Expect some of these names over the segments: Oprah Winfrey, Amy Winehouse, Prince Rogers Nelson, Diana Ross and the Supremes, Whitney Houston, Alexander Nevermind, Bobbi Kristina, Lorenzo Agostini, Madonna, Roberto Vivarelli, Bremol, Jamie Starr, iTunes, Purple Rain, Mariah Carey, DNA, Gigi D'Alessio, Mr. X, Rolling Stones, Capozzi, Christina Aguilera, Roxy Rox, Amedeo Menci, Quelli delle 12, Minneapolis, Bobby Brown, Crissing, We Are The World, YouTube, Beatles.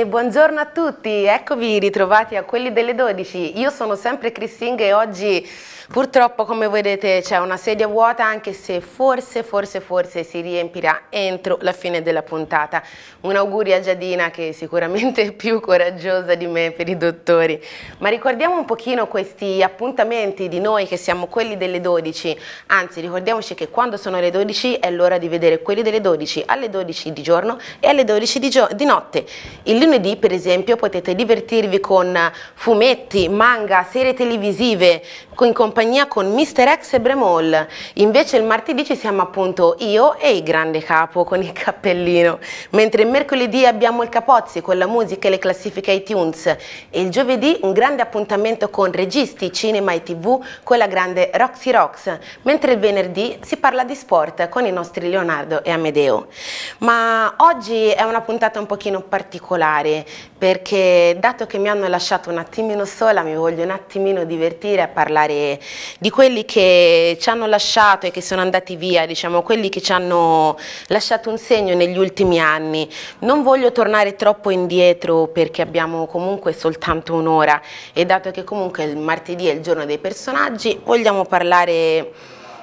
E buongiorno a tutti, eccovi ritrovati a Quelli delle 12, io sono sempre Christina e oggi purtroppo come vedete c'è una sedia vuota, anche se forse si riempirà entro la fine della puntata. Un augurio a Giadina, che è sicuramente più coraggiosa di me per i dottori. Ma ricordiamo un pochino questi appuntamenti di noi che siamo Quelli delle 12, anzi ricordiamoci che quando sono le 12 è l'ora di vedere Quelli delle 12 alle 12 di giorno e alle 12 di notte. Il lunedì per esempio potete divertirvi con fumetti, manga, serie televisive, in compagnia con Mr. X e Bremol. Invece il martedì ci siamo appunto io e il grande capo con il cappellino, mentre mercoledì abbiamo il Capozzi con la musica e le classifiche iTunes, e il giovedì un grande appuntamento con registi, cinema e tv con la grande Roxy Rox, mentre il venerdì si parla di sport con i nostri Leonardo e Amedeo. Ma oggi è una puntata un pochino particolare, perché dato che mi hanno lasciato un attimino sola mi voglio un attimino divertire a parlare di quelli che ci hanno lasciato e che sono andati via, diciamo quelli che ci hanno lasciato un segno negli ultimi anni. Non voglio tornare troppo indietro perché abbiamo comunque soltanto un'ora, e dato che comunque il martedì è il giorno dei personaggi, vogliamo parlare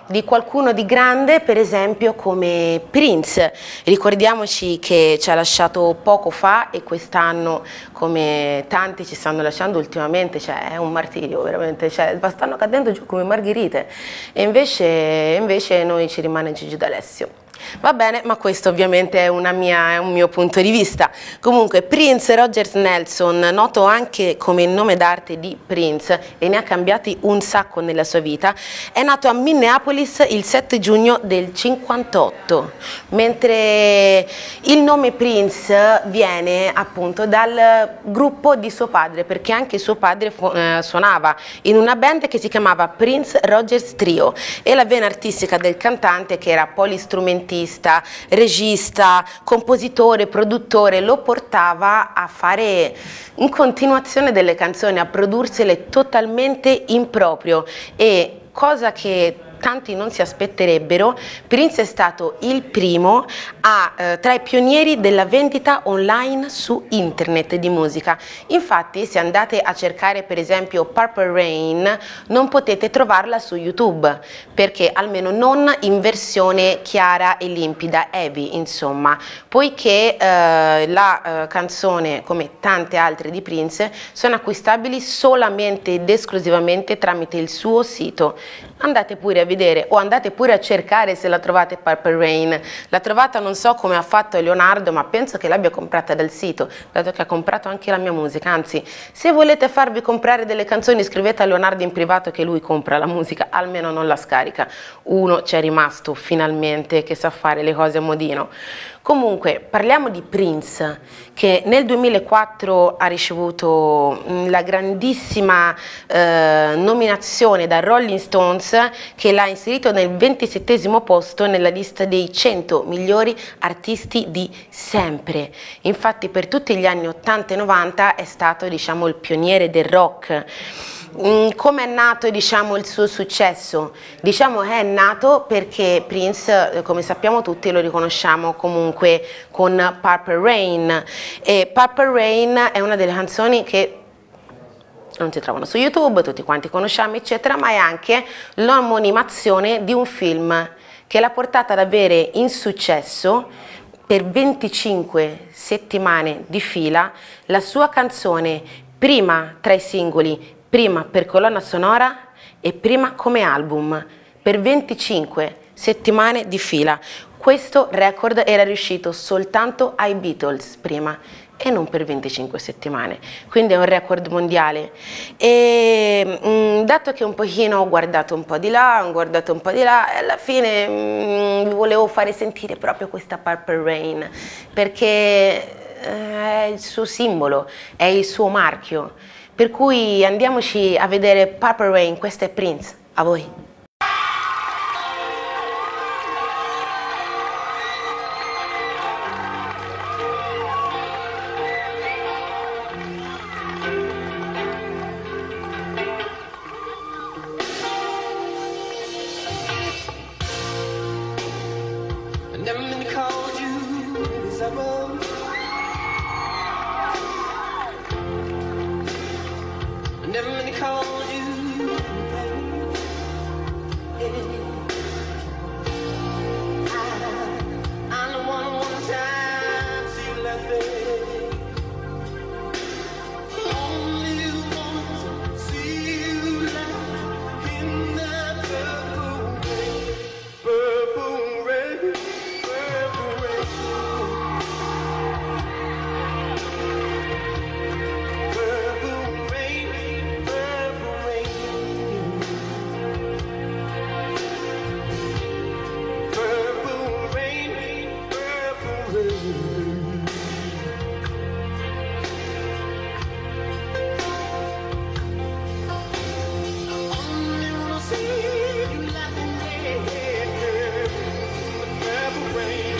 di qualcuno di grande, per esempio come Prince. Ricordiamoci che ci ha lasciato poco fa, e quest'anno, come tanti ci stanno lasciando ultimamente, cioè è un martirio veramente, cioè stanno cadendo giù come margherite, e invece noi ci rimane Gigi D'Alessio. Va bene, ma questo ovviamente è un mio punto di vista. Comunque Prince Rogers Nelson, noto anche come il nome d'arte di Prince, e ne ha cambiati un sacco nella sua vita, è nato a Minneapolis il 7 giugno del 58, mentre il nome Prince viene appunto dal gruppo di suo padre, perché anche suo padre suonava in una band che si chiamava Prince Rogers Trio, e la vena artistica del cantante, che era polistrumentale, regista, compositore, produttore, lo portava a fare in continuazione delle canzoni, a prodursele totalmente in proprio. E cosa che tanti non si aspetterebbero, Prince è stato il primo tra i pionieri della vendita online su internet di musica. Infatti se andate a cercare per esempio Purple Rain non potete trovarla su YouTube, perché almeno non in versione chiara e limpida, heavy insomma, poiché la canzone, come tante altre di Prince, sono acquistabili solamente ed esclusivamente tramite il suo sito. Andate pure a vedere, o andate pure a cercare se la trovate, Purple Rain. L'ha trovata, non so come ha fatto Leonardo, ma penso che l'abbia comprata dal sito, dato che ha comprato anche la mia musica. Anzi, se volete farvi comprare delle canzoni scrivete a Leonardo in privato, che lui compra la musica, almeno non la scarica. Uno c'è rimasto finalmente che sa fare le cose a modino. Comunque parliamo di Prince, che nel 2004 ha ricevuto la grandissima nominazione da Rolling Stones, che l'ha inserito nel 27° posto nella lista dei 100 migliori artisti di sempre. Infatti per tutti gli anni 80 e 90 è stato, diciamo, il pioniere del rock. Come è nato, diciamo, il suo successo? Diciamo è nato perché Prince, come sappiamo tutti, lo riconosciamo comunque con Purple Rain, e Purple Rain è una delle canzoni che non si trovano su YouTube, tutti quanti conosciamo eccetera, ma è anche l'omonimazione di un film che l'ha portata ad avere insuccesso per 25 settimane di fila. La sua canzone prima tra i singoli, prima per colonna sonora e prima come album, per 25 settimane di fila. Questo record era riuscito soltanto ai Beatles prima, e non per 25 settimane, quindi è un record mondiale. E dato che un pochino ho guardato un po' di là, ho guardato un po' di là, e alla fine vi volevo fare sentire proprio questa Purple Rain, perché è il suo simbolo, è il suo marchio. Per cui andiamoci a vedere Purple Rain, questo è Prince, a voi. Never been called you as I was. never meant to call you. I don't want one time to see you like that. Only want to see you like in that purple rain, purple rain, purple rain, purple rain, purple rain, purple rain, purple rain. Only wanna see you laughing, yeah, purple rain.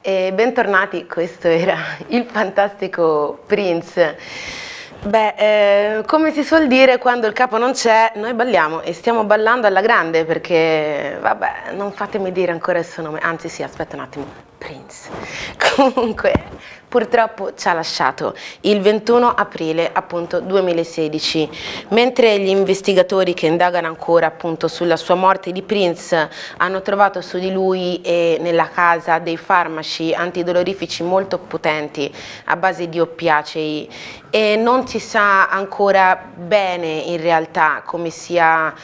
E bentornati, questo era il fantastico Prince. Beh, come si suol dire, quando il capo non c'è, noi balliamo e stiamo ballando alla grande perché, vabbè, non fatemi dire ancora il suo nome, anzi sì, aspetta un attimo, Prince. Comunque, purtroppo ci ha lasciato il 21 aprile appunto 2016, mentre gli investigatori che indagano ancora appunto sulla sua morte di Prince hanno trovato su di lui e nella casa dei farmaci antidolorifici molto potenti a base di oppiacei, e non si sa ancora bene in realtà come sia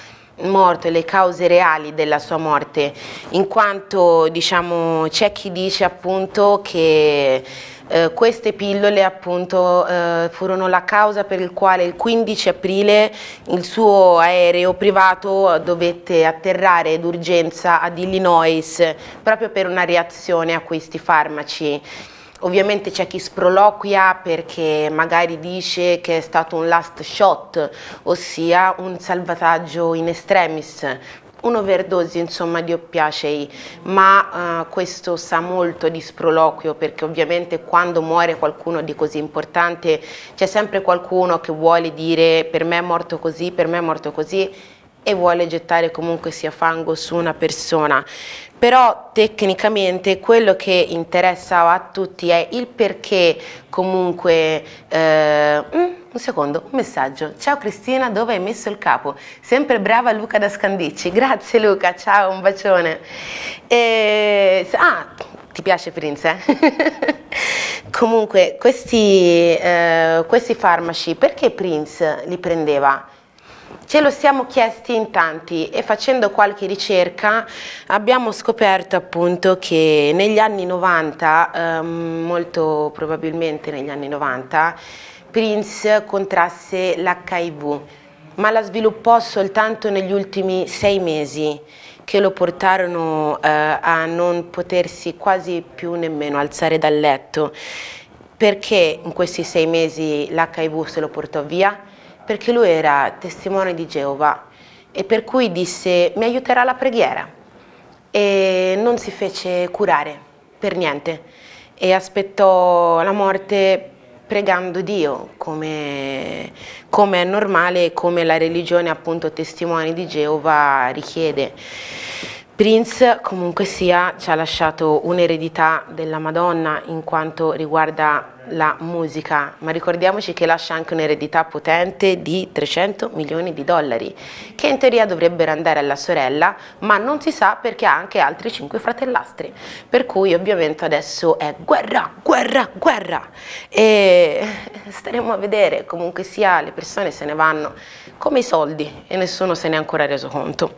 morto e le cause reali della sua morte, in quanto diciamo c'è chi dice appunto che queste pillole appunto furono la causa per il quale il 15 aprile il suo aereo privato dovette atterrare d'urgenza ad Illinois proprio per una reazione a questi farmaci. Ovviamente c'è chi sproloquia perché magari dice che è stato un last shot, ossia un salvataggio in extremis, un'overdose insomma di oppiacei, ma questo sa molto di sproloquio, perché ovviamente quando muore qualcuno di così importante c'è sempre qualcuno che vuole dire per me è morto così, per me è morto così, e vuole gettare comunque sia fango su una persona. Però tecnicamente quello che interessava a tutti è il perché comunque... un secondo, un messaggio. Ciao Cristina, dove hai messo il capo? Sempre brava Luca da Scandicci. Grazie Luca, ciao, un bacione. Ti piace Prince, eh? Comunque questi farmaci, perché Prince li prendeva? Ce lo siamo chiesti in tanti e facendo qualche ricerca abbiamo scoperto appunto che negli anni 90, molto probabilmente negli anni 90, Prince contrasse l'HIV, ma la sviluppò soltanto negli ultimi 6 mesi, che lo portarono a non potersi quasi più nemmeno alzare dal letto. Perché in questi 6 mesi l'HIV se lo portò via? Perché lui era testimone di Geova e per cui disse mi aiuterà la preghiera, e non si fece curare per niente e aspettò la morte pregando Dio, come è normale e come la religione appunto testimone di Geova richiede. Prince comunque sia ci ha lasciato un'eredità della Madonna in quanto riguarda la musica, ma ricordiamoci che lascia anche un'eredità potente di $300 milioni, che in teoria dovrebbero andare alla sorella, ma non si sa perché ha anche altri 5 fratellastri, per cui ovviamente adesso è guerra, guerra, guerra, e staremo a vedere. Comunque sia le persone se ne vanno come i soldi e nessuno se ne è ancora reso conto.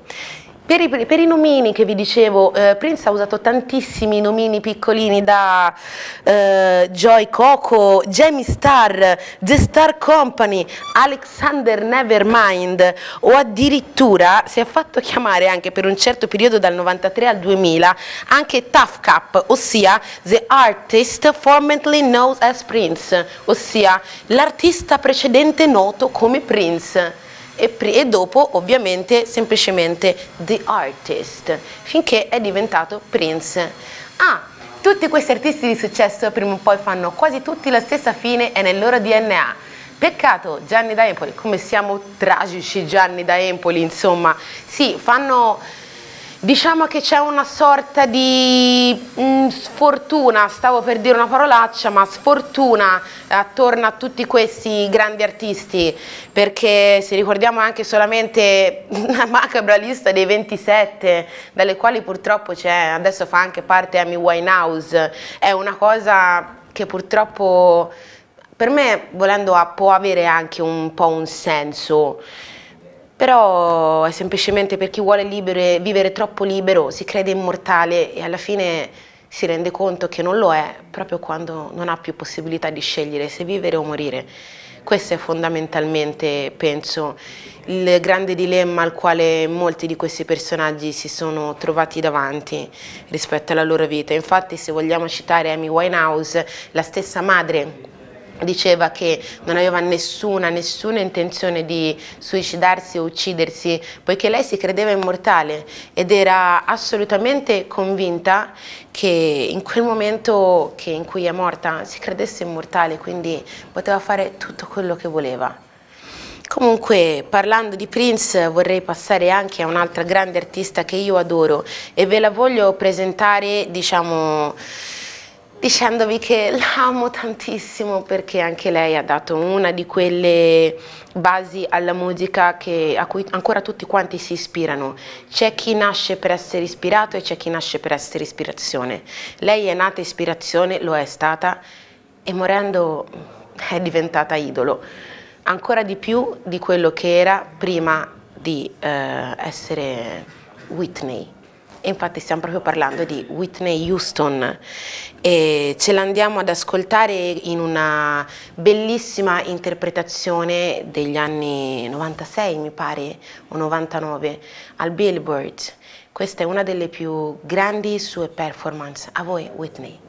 Per i nomini che vi dicevo, Prince ha usato tantissimi nomini piccolini, da Joy Coco, Jamie Starr, The Star Company, Alexander Nevermind, o addirittura si è fatto chiamare anche per un certo periodo dal 93 al 2000 anche Tough Cup, ossia The Artist Formerly Known as Prince, ossia l'artista precedente noto come Prince. E dopo ovviamente semplicemente The Artist, finché è diventato Prince. Tutti questi artisti di successo prima o poi fanno quasi tutti la stessa fine, è nel loro DNA. Peccato, Gianni da Empoli, come siamo tragici Gianni da Empoli, insomma, sì, fanno... Diciamo che c'è una sorta di sfortuna, stavo per dire una parolaccia, ma sfortuna attorno a tutti questi grandi artisti, perché se ricordiamo anche solamente la macabra lista dei 27, dalle quali purtroppo c'è, adesso fa anche parte Amy Winehouse, è una cosa che purtroppo per me, volendo, può avere anche un po' un senso. Però è semplicemente per chi vuole vivere troppo libero, si crede immortale e alla fine si rende conto che non lo è, proprio quando non ha più possibilità di scegliere se vivere o morire. Questo è fondamentalmente, penso, il grande dilemma al quale molti di questi personaggi si sono trovati davanti rispetto alla loro vita. Infatti, se vogliamo citare Amy Winehouse, la stessa madre diceva che non aveva nessuna intenzione di suicidarsi o uccidersi, poiché lei si credeva immortale ed era assolutamente convinta che in quel momento in cui è morta si credesse immortale, quindi poteva fare tutto quello che voleva. Comunque, parlando di Prince, vorrei passare anche a un'altra grande artista che io adoro e ve la voglio presentare, diciamo, dicendovi che l'amo tantissimo, perché anche lei ha dato una di quelle basi alla musica a cui ancora tutti quanti si ispirano. C'è chi nasce per essere ispirato e c'è chi nasce per essere ispirazione. Lei è nata ispirazione, lo è stata, e morendo è diventata idolo, ancora di più di quello che era prima di essere Whitney. Infatti stiamo proprio parlando di Whitney Houston e ce l'andiamo ad ascoltare in una bellissima interpretazione degli anni 96 mi pare, o 99, al Billboard. Questa è una delle più grandi sue performance. A voi Whitney.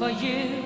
Again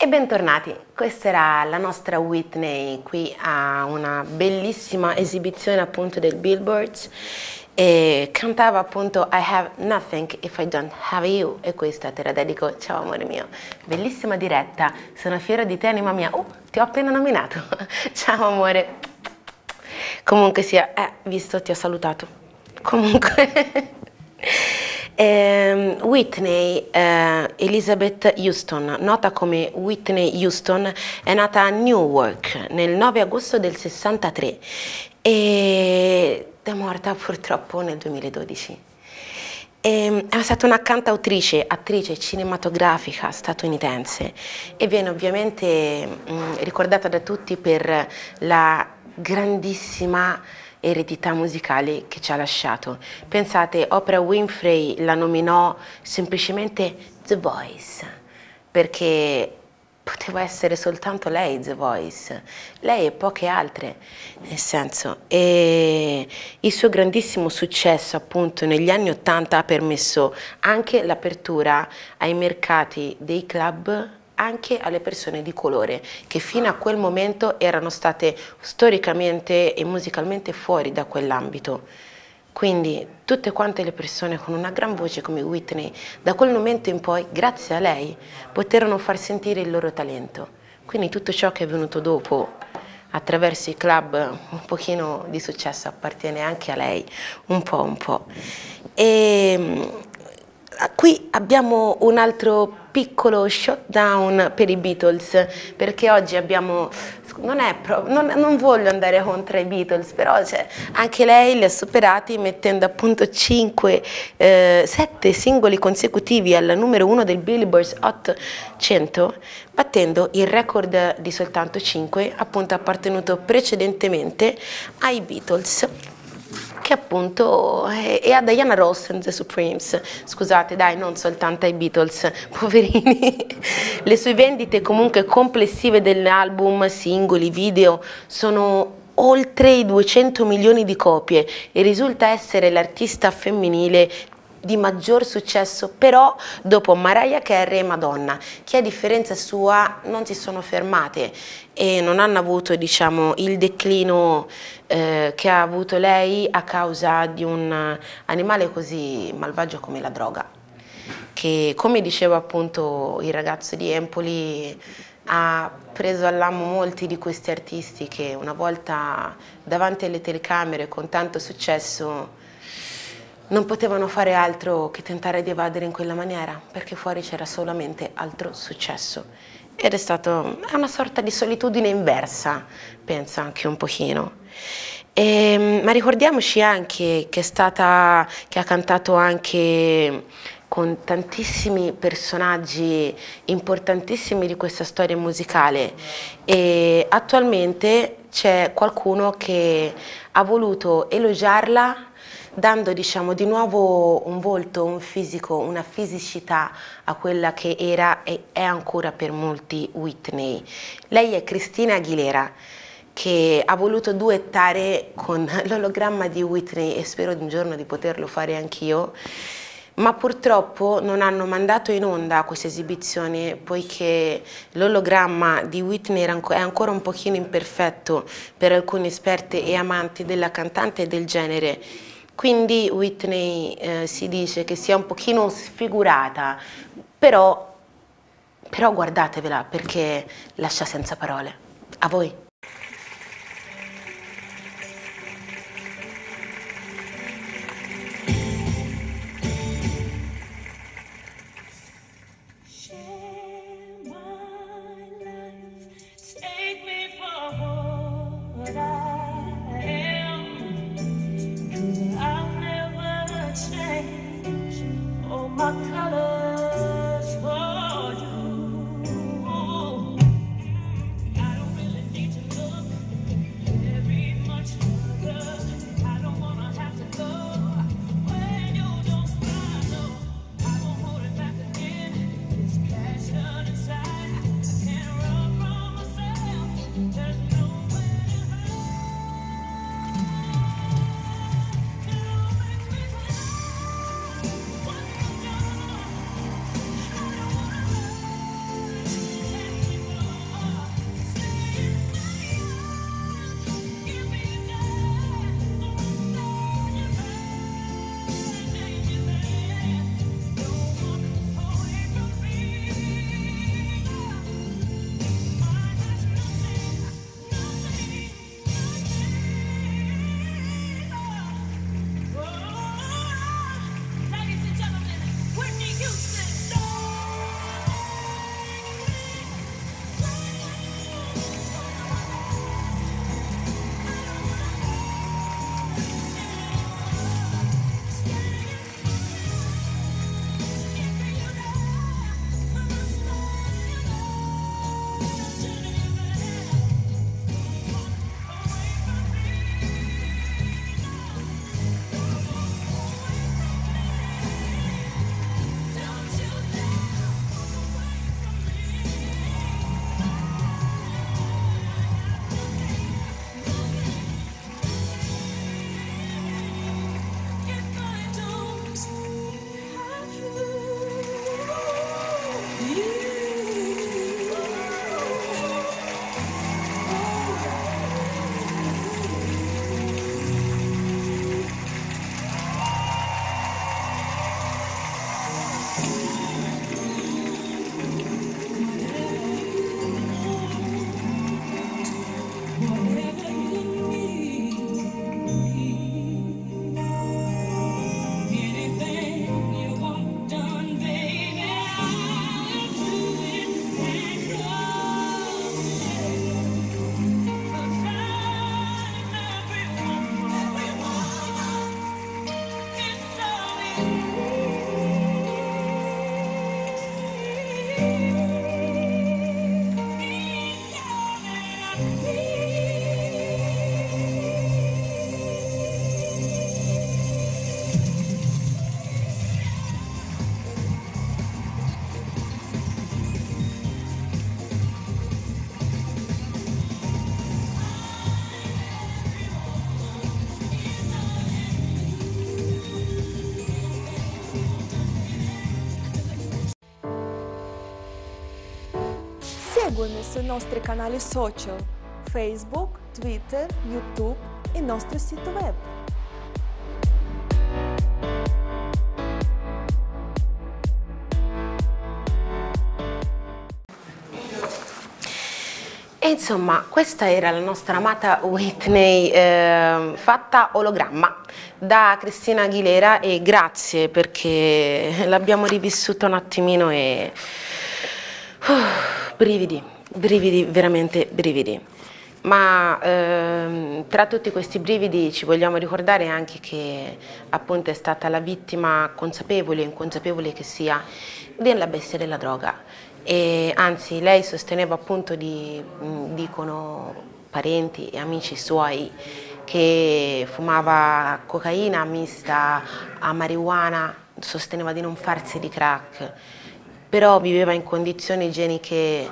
E bentornati, questa era la nostra Whitney qui a una bellissima esibizione appunto del Billboard e cantava appunto I have nothing if I don't have you e questa te la dedico, ciao amore mio, bellissima diretta, sono fiera di te anima mia, ti ho appena nominato, ciao amore, comunque sia, visto ti ho salutato, comunque... Whitney Elizabeth Houston, nota come Whitney Houston, è nata a Newark nel 9 agosto del 63 ed è morta purtroppo nel 2012. È stata una cantautrice, attrice cinematografica statunitense e viene ovviamente ricordata da tutti per la grandissima eredità musicale che ci ha lasciato. Pensate, Oprah Winfrey la nominò semplicemente The Voice, perché poteva essere soltanto lei The Voice, lei e poche altre, nel senso. E il suo grandissimo successo appunto negli anni '80 ha permesso anche l'apertura ai mercati dei club, anche alle persone di colore che fino a quel momento erano state storicamente e musicalmente fuori da quell'ambito. Quindi tutte quante le persone con una gran voce come Whitney, da quel momento in poi, grazie a lei, poterono far sentire il loro talento. Quindi tutto ciò che è venuto dopo attraverso i club, un pochino di successo appartiene anche a lei, un po'. E qui abbiamo un altro piccolo shutdown per i Beatles, perché oggi abbiamo, non voglio andare contro i Beatles, però cioè, anche lei li ha superati mettendo appunto 7 singoli consecutivi alla numero 1 del Billboard Hot 100, battendo il record di soltanto 5 appunto appartenuto precedentemente ai Beatles, che appunto è a Diana Ross and the Supremes, scusate dai, non soltanto ai Beatles, poverini. Le sue vendite comunque complessive dell'album, singoli, video, sono oltre i 200 milioni di copie e risulta essere l'artista femminile di maggior successo però dopo Mariah Carey e Madonna, che a differenza sua non si sono fermate e non hanno avuto, diciamo, il declino che ha avuto lei a causa di un animale così malvagio come la droga, che come diceva appunto il ragazzo di Empoli ha preso all'amo molti di questi artisti che una volta davanti alle telecamere con tanto successo non potevano fare altro che tentare di evadere in quella maniera, perché fuori c'era solamente altro successo. Ed è stato una sorta di solitudine inversa, penso anche un pochino. Ma ricordiamoci anche che ha cantato anche con tantissimi personaggi importantissimi di questa storia musicale e attualmente c'è qualcuno che ha voluto elogiarla dando, diciamo, di nuovo un volto, un fisico, una fisicità a quella che era e è ancora per molti Whitney. Lei è Christina Aguilera, che ha voluto duettare con l'ologramma di Whitney e spero un giorno di poterlo fare anch'io, ma purtroppo non hanno mandato in onda questa esibizione poiché l'ologramma di Whitney è ancora un pochino imperfetto per alcuni esperti e amanti della cantante e del genere. Quindi Whitney si dice che sia un pochino sfigurata, però guardatevela perché lascia senza parole. A voi. Colors for you. I don't really need to seguimi sui nostri canali social Facebook, Twitter, YouTube e il nostro sito web. E insomma, questa era la nostra amata Whitney fatta ologramma da Christina Aguilera, e grazie perché l'abbiamo rivissuta un attimino e brividi, brividi, veramente brividi. Ma tra tutti questi brividi ci vogliamo ricordare anche che appunto è stata la vittima, consapevole o inconsapevole che sia, della bestia della droga. E anzi, lei sosteneva appunto, dicono parenti e amici suoi, che fumava cocaina mista a marijuana, sosteneva di non farsi di crack, però viveva in condizioni igieniche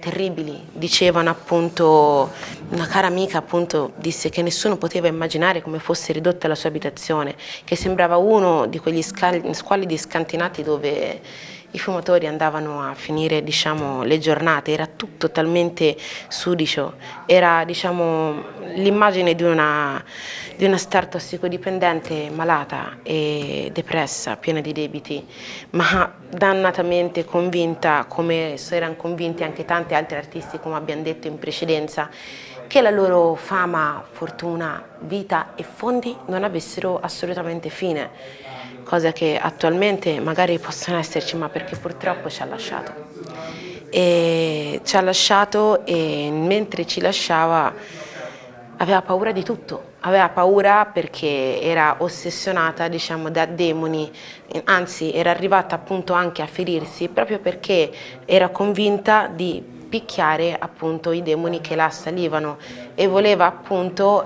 terribili. Dicevano appunto, una cara amica appunto disse che nessuno poteva immaginare come fosse ridotta la sua abitazione, che sembrava uno di quegli squalidi scantinati dove i fumatori andavano a finire, diciamo, le giornate. Era tutto talmente sudicio, era, diciamo, l'immagine di una star tossicodipendente malata e depressa, piena di debiti, ma dannatamente convinta, come erano convinti anche tanti altri artisti, come abbiamo detto in precedenza, che la loro fama, fortuna, vita e fondi non avessero assolutamente fine. Cosa che attualmente magari possono esserci, ma perché purtroppo ci ha lasciato. E ci ha lasciato, e mentre ci lasciava aveva paura di tutto, aveva paura perché era ossessionata, diciamo, da demoni, anzi era arrivata appunto anche a ferirsi proprio perché era convinta di picchiare appunto i demoni che la assalivano, e voleva appunto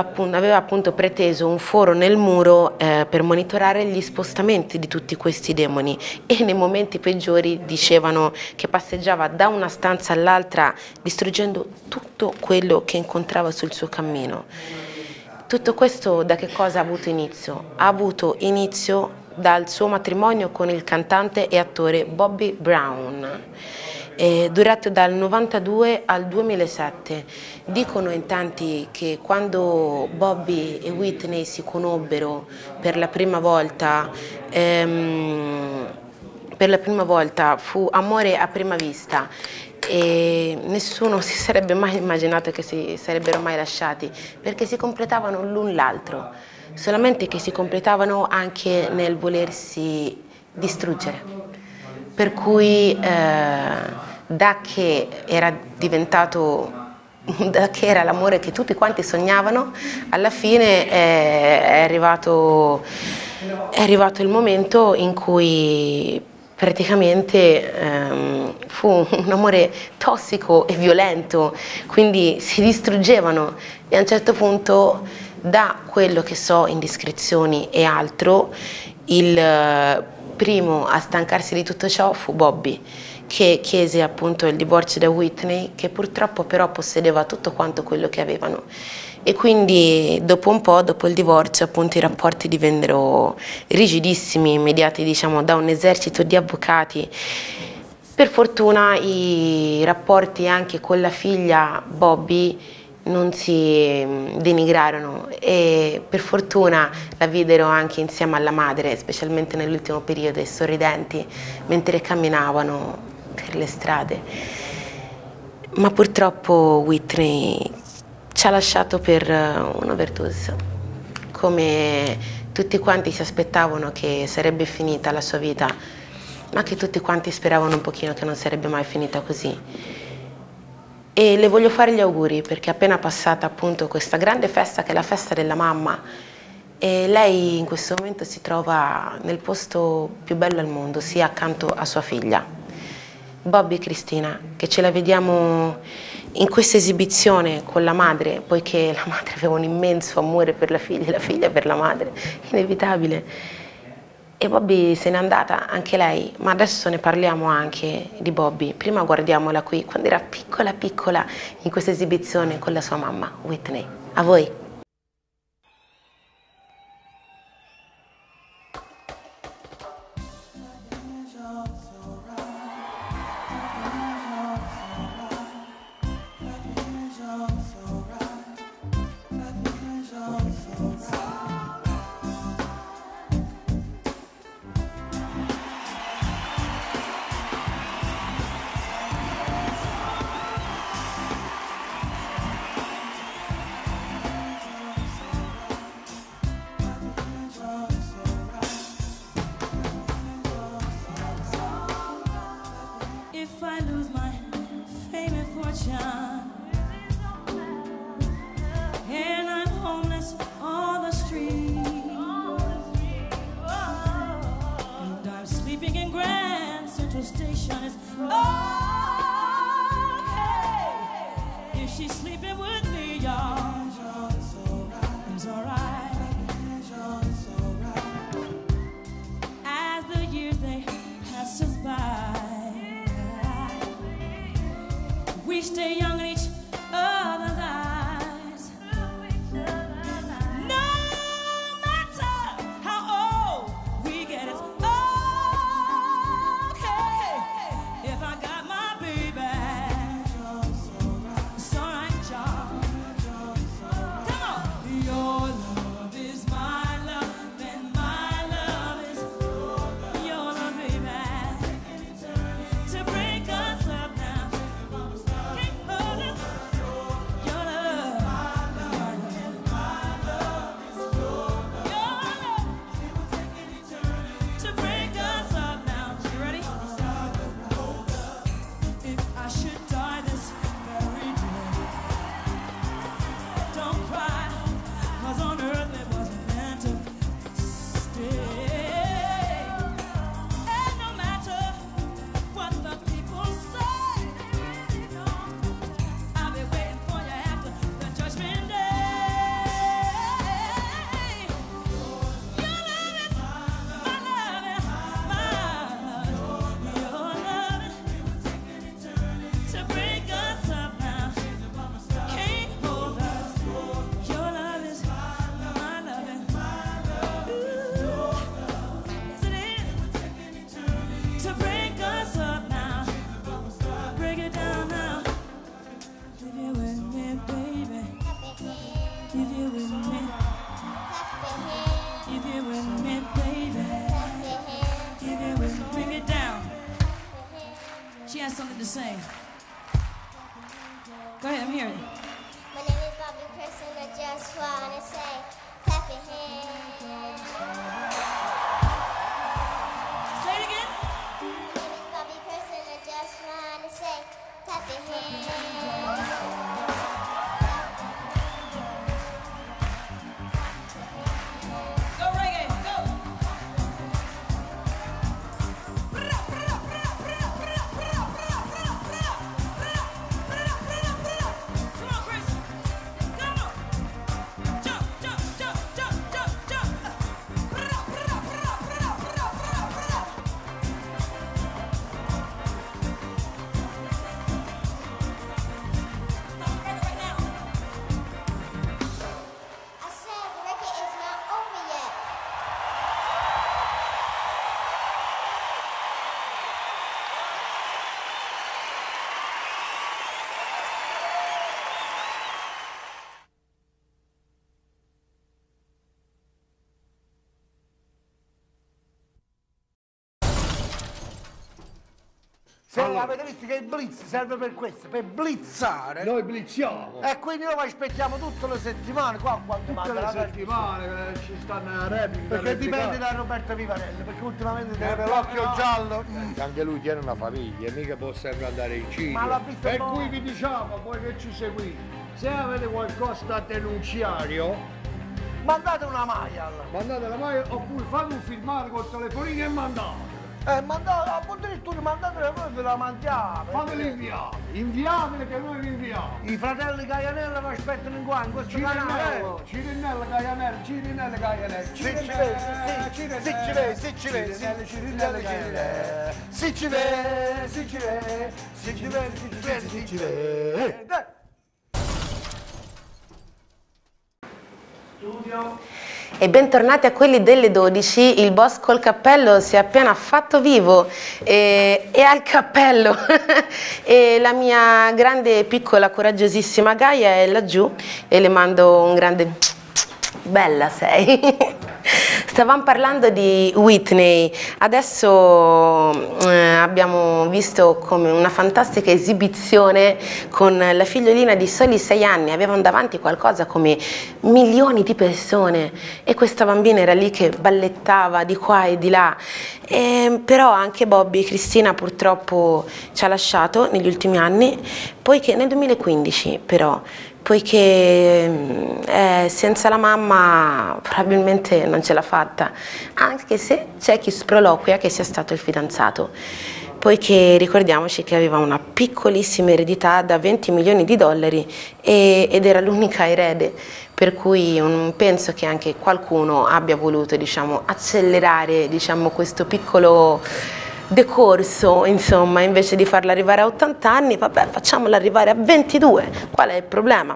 aveva appunto preteso un foro nel muro per monitorare gli spostamenti di tutti questi demoni, e nei momenti peggiori dicevano che passeggiava da una stanza all'altra distruggendo tutto quello che incontrava sul suo cammino. Tutto questo da che cosa ha avuto inizio? Ha avuto inizio dal suo matrimonio con il cantante e attore Bobby Brown, durato dal 92 al 2007. Dicono in tanti che quando Bobby e Whitney si conobbero per la prima volta fu amore a prima vista, e nessuno si sarebbe mai immaginato che si sarebbero mai lasciati, perché si completavano l'un l'altro, solamente che si completavano anche nel volersi distruggere. Per cui da che era l'amore che tutti quanti sognavano, alla fine è arrivato il momento in cui praticamente fu un amore tossico e violento, quindi si distruggevano, e a un certo punto, da quello che so, indiscrezioni e altro, il primo a stancarsi di tutto ciò fu Bobby, che chiese appunto il divorzio da Whitney, che purtroppo però possedeva tutto quanto quello che avevano, e quindi dopo un po', dopo il divorzio appunto, i rapporti divennero rigidissimi, mediati, diciamo, da un esercito di avvocati. Per fortuna i rapporti anche con la figlia Bobby non si denigrarono, e per fortuna la videro anche insieme alla madre, specialmente nell'ultimo periodo, e sorridenti mentre camminavano per le strade. Ma purtroppo Whitney ci ha lasciato per un'overdose, come tutti quanti si aspettavano che sarebbe finita la sua vita, ma che tutti quanti speravano un pochino che non sarebbe mai finita così. E le voglio fare gli auguri, perché appena passata appunto questa grande festa, che è la festa della mamma, e lei in questo momento si trova nel posto più bello al mondo, sia accanto a sua figlia, Bobbi Kristina, che ce la vediamo in questa esibizione con la madre, poiché la madre aveva un immenso amore per la figlia e la figlia per la madre, inevitabile. E Bobbi se n'è andata anche lei, ma adesso ne parliamo anche di Bobbi. Prima guardiamola qui, quando era piccola piccola, in questa esibizione con la sua mamma, Whitney. A voi! If you're with me, if you're with me, baby, if you're with me, bring it down. She has something to say. Go ahead, I'm hearing it. My name is Bobbi Kristina, and I just want to say, clap your hands. Say it again. My name is Bobbi Kristina, and I just want to say, clap your hands. Allora, avete visto che il blitz serve per questo, per blizzare. Noi blizziamo. E quindi noi aspettiamo tutte le settimane qua, quando tutte le settimane ci stanno la replica. Perché dipende da Roberto Vivarelli, perché ultimamente deve l'occhio giallo. Anche lui tiene una famiglia, mica può sempre andare in giro. Per cui vi diciamo, voi che ci seguite, se avete qualcosa da denunciare, mandate una mail. Mandate una mail oppure fate un filmato col telefonino e mandate. Mandate, addirittura mandatele, noi ve la mandiamo. Fateli inviare, inviatele che noi vi inviamo. I fratelli Caianella vi aspettano in qua, in questo canale. Cirinella Caianella, Cirinella Caianella. Cirinella. Studio. E bentornati a Quelli delle 12, il boss col cappello si è appena fatto vivo e al cappello e la mia grande, piccola, coraggiosissima Gaia è laggiù e le mando un grande bella sei. Stavamo parlando di Whitney, adesso abbiamo visto come una fantastica esibizione con la figliolina di soli 6 anni, avevano davanti qualcosa come milioni di persone e questa bambina era lì che ballettava di qua e di là, però anche Bobbi Kristina purtroppo ci ha lasciato negli ultimi anni, poiché nel 2015 però senza la mamma probabilmente non ce l'ha fatta, anche se c'è chi sproloquia che sia stato il fidanzato, poiché ricordiamoci che aveva una piccolissima eredità da $20 milioni ed era l'unica erede, per cui penso che anche qualcuno abbia voluto, diciamo, accelerare, diciamo, questo piccolo decorso, insomma, invece di farla arrivare a 80 anni, vabbè, facciamola arrivare a 22, qual è il problema?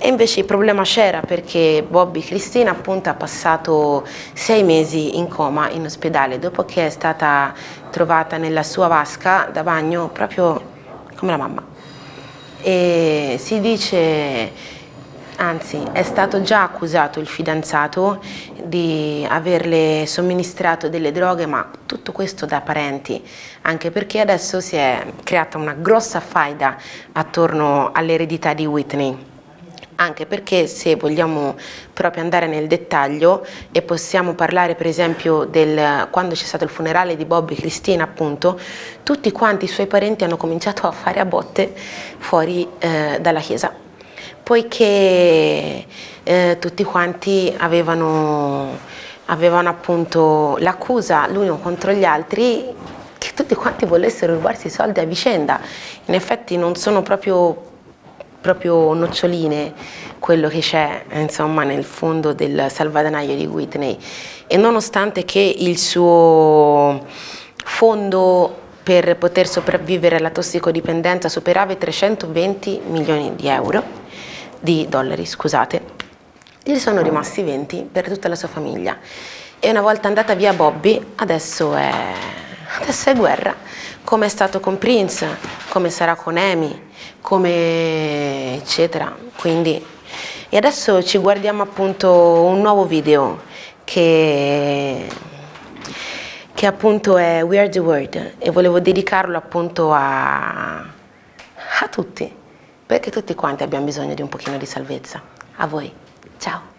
E invece il problema c'era, perché Bobbi Kristina appunto ha passato 6 mesi in coma in ospedale, dopo che è stata trovata nella sua vasca da bagno, proprio come la mamma, e si dice... Anzi, è stato già accusato il fidanzato di averle somministrato delle droghe, ma tutto questo da parenti, anche perché adesso si è creata una grossa faida attorno all'eredità di Whitney. Anche perché, se vogliamo proprio andare nel dettaglio e possiamo parlare per esempio del quando c'è stato il funerale di Bobbi Kristina, appunto tutti quanti i suoi parenti hanno cominciato a fare a botte fuori dalla chiesa, poiché tutti quanti avevano appunto l'accusa l'uno contro gli altri che tutti quanti volessero rubarsi i soldi a vicenda. In effetti non sono proprio noccioline quello che c'è, insomma, nel fondo del salvadanaio di Whitney, e nonostante che il suo fondo per poter sopravvivere alla tossicodipendenza superava i $320 milioni, scusate, gli sono rimasti 20 per tutta la sua famiglia. E una volta andata via Bobbi, adesso è guerra, come è stato con Prince, come sarà con Amy, come eccetera. Quindi E adesso ci guardiamo appunto un nuovo video che appunto è We Are The World, e volevo dedicarlo appunto a tutti, perché tutti quanti abbiamo bisogno di un pochino di salvezza. A voi, ciao!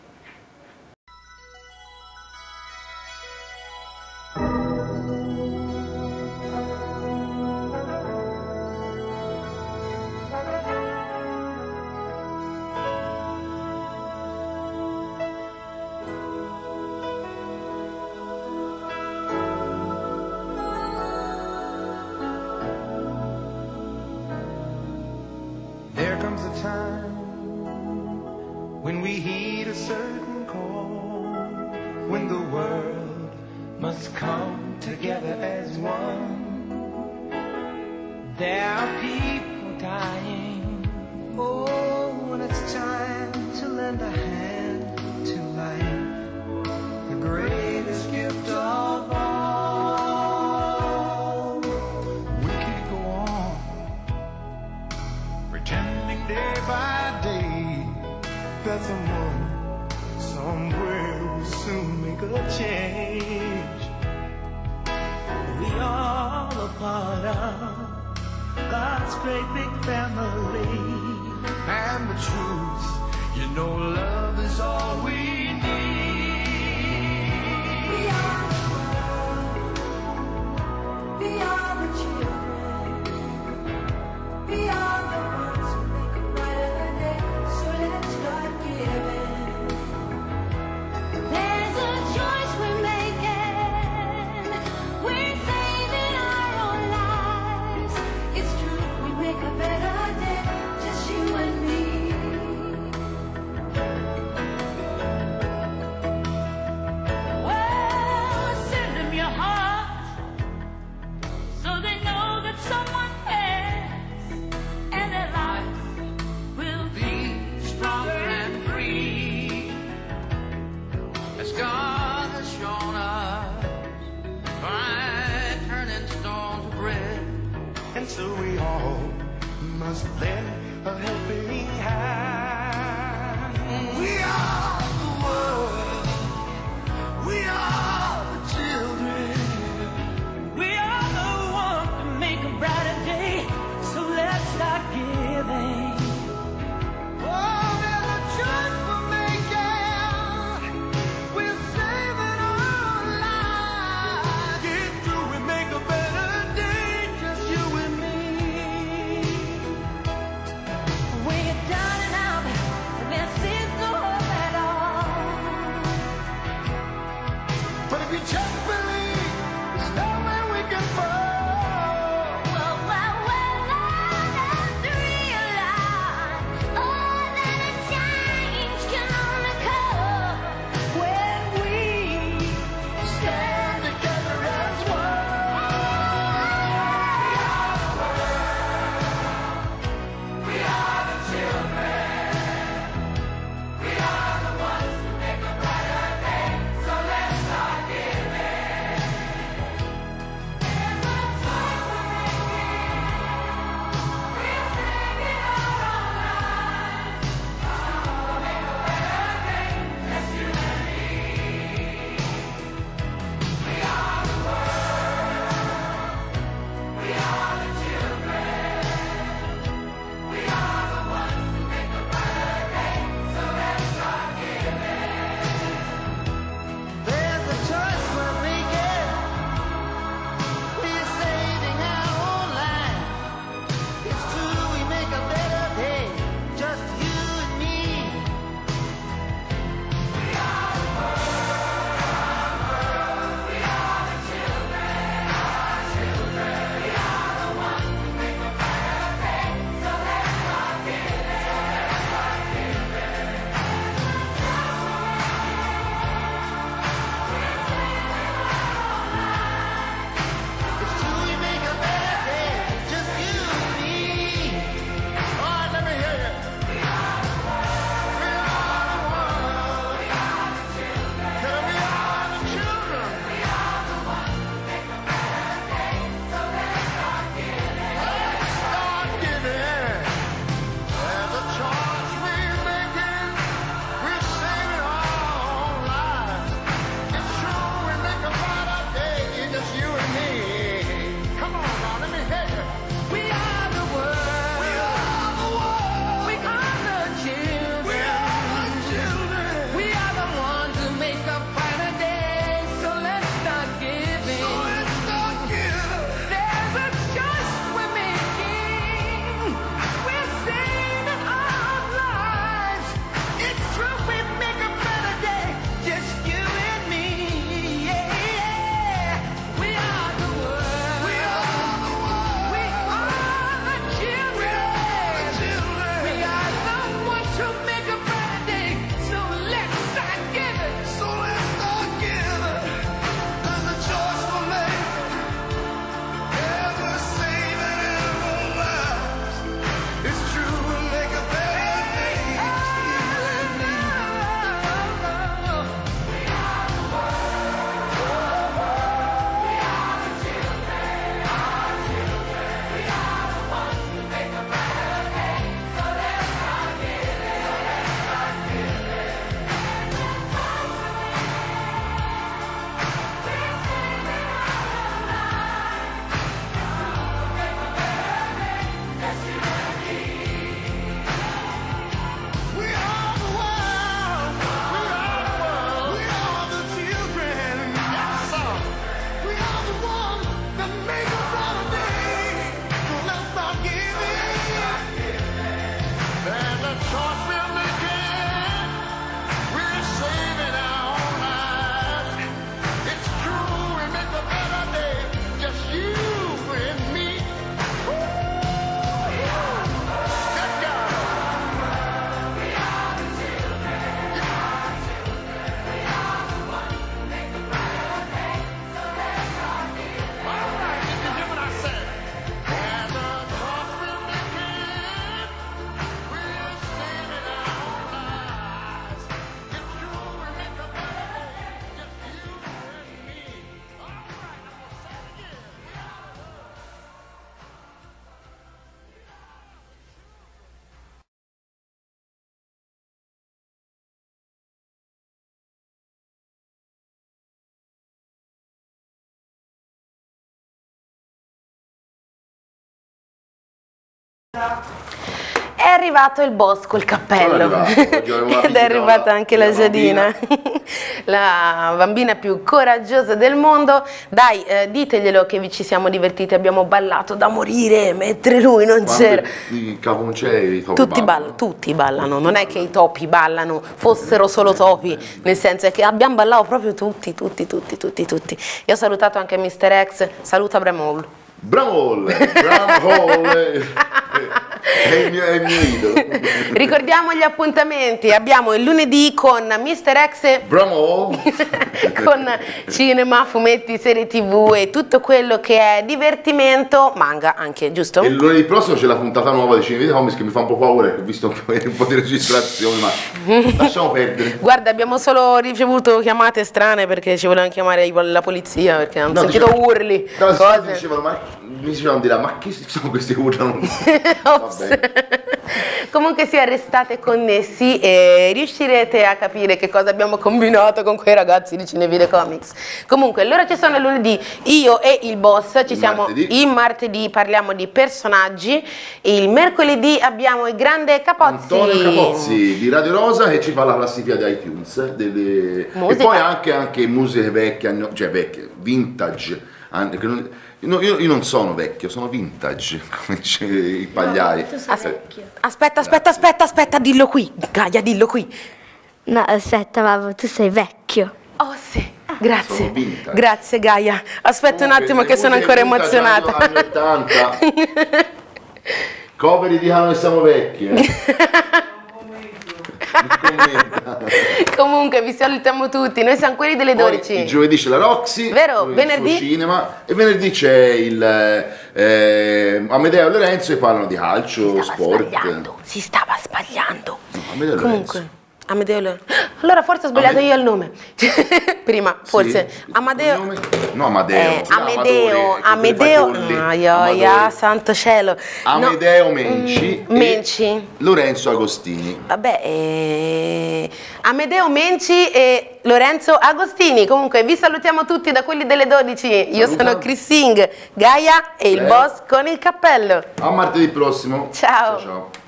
È arrivato il boss col cappello ed è arrivata anche la Giadina, la bambina più coraggiosa del mondo. Dai, diteglielo che ci siamo divertiti, abbiamo ballato da morire mentre lui non c'era. Tutti ballano, non è che i topi ballano, fossero solo topi, nel senso è che abbiamo ballato proprio tutti. Io ho salutato anche Mr. X, saluta Bremol. Bremol è il mio idolo. Ricordiamo gli appuntamenti. Abbiamo il lunedì con Mr. X Bremol con cinema, fumetti, serie tv e tutto quello che è divertimento, manga anche, giusto? E lunedì prossimo c'è la puntata nuova di Cinema Comics che mi fa un po' paura, ho visto un po' di registrazione, ma lasciamo perdere. Guarda, abbiamo solo ricevuto chiamate strane perché ci volevano chiamare la polizia perché hanno sentito urli, cose. Dicevano, mi dicevano di là, ma chi sono questi urlano? Comunque sia, restate connessi e riuscirete a capire che cosa abbiamo combinato con quei ragazzi di Cinevide Comics. Comunque, loro ci sono lunedì, io e il boss ci siamo il martedì, parliamo di personaggi, e il mercoledì abbiamo il grande Capozzi. Antonio Capozzi di Radio Rosa, che ci fa la classifica di iTunes delle... e poi anche musiche vecchie, cioè vecchie, vintage. Io non sono vecchio, sono vintage, come dice il Pagliai. Aspetta, dillo qui, Gaia, dillo qui. No, aspetta, mamma, tu sei vecchio. Oh sì, grazie, grazie Gaia. Aspetta un attimo che sono ancora emozionata. Anni 80. Coveri dicono che siamo vecchi, eh. Comunque vi salutiamo tutti, noi siamo quelli delle 12. Poi, il giovedì c'è la Roxy, vero? Venerdì cinema, e venerdì c'è il Amedeo e Lorenzo che parlano di calcio, sport. Si stava sbagliando. No, Amedeo e Lorenzo. Allora forse ho sbagliato io il nome. Prima, forse Amedeo. No, Amedeo, santo cielo. Amedeo Menci. Lorenzo Agostini. Vabbè, Amedeo Menci e Lorenzo Agostini. Comunque vi salutiamo tutti da quelli delle 12. Io sono Chrissing, Gaia e il boss con il cappello. A martedì prossimo. Ciao.